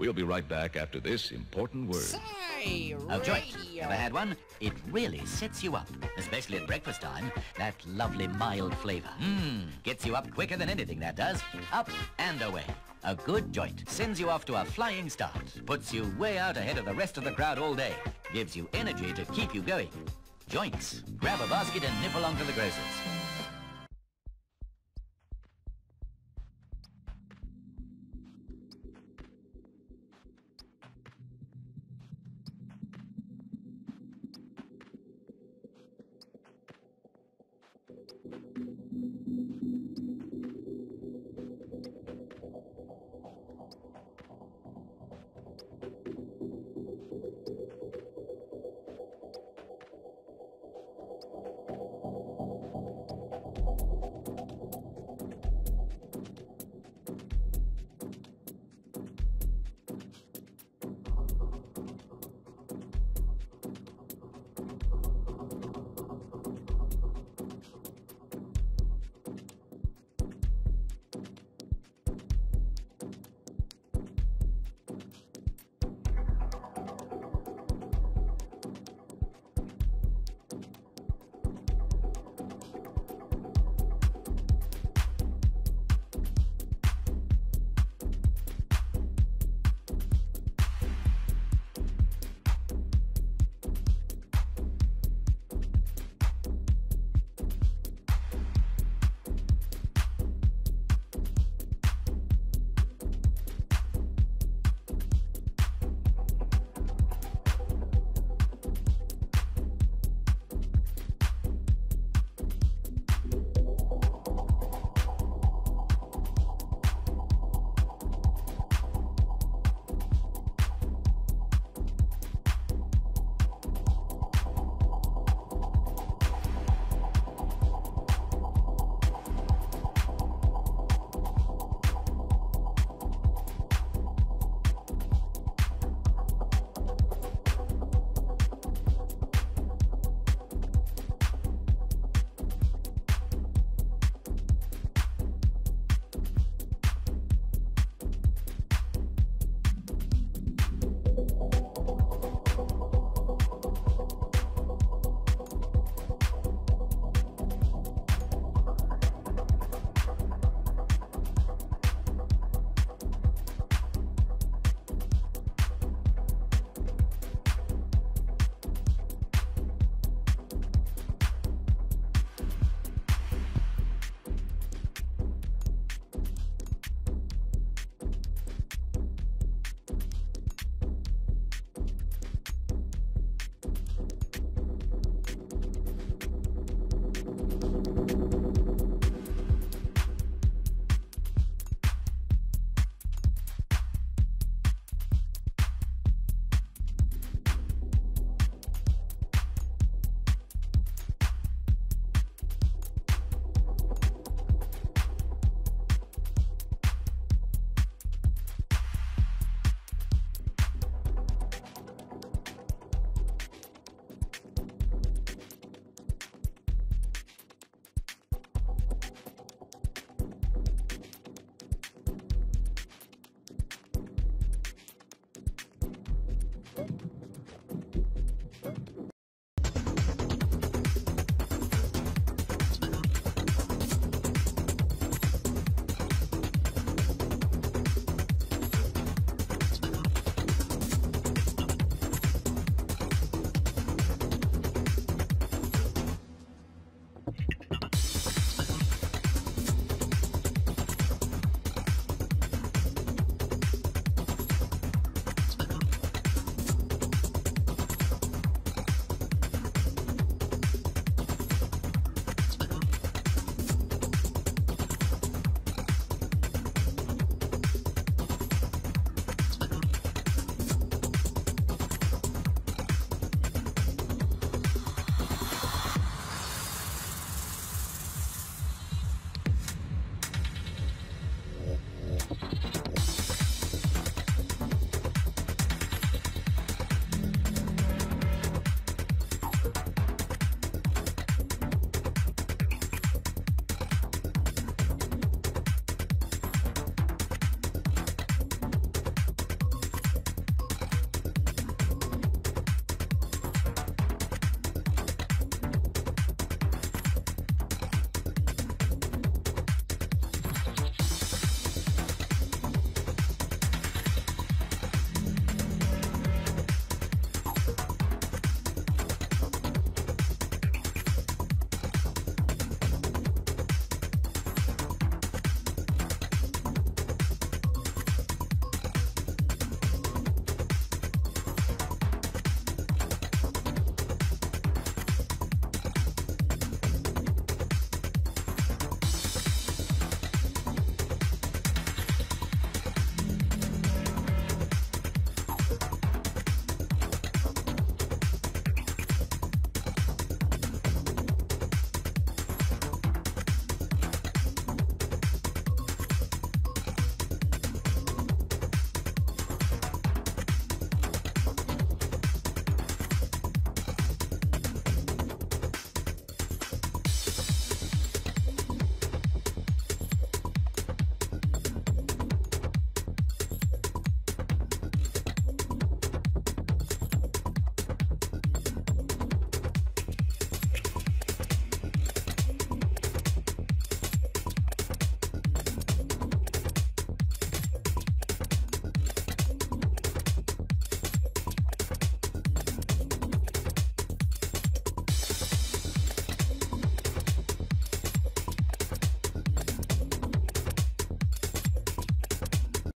We'll be right back after this important word. Say, radio. Joint. Ever had one? It really sets you up, especially at breakfast time. That lovely mild flavor. Gets you up quicker than anything that does. Up and away. A good joint sends you off to a flying start. Puts you way out ahead of the rest of the crowd all day. Gives you energy to keep you going. Joints. Grab a basket and nip along to the grocer's.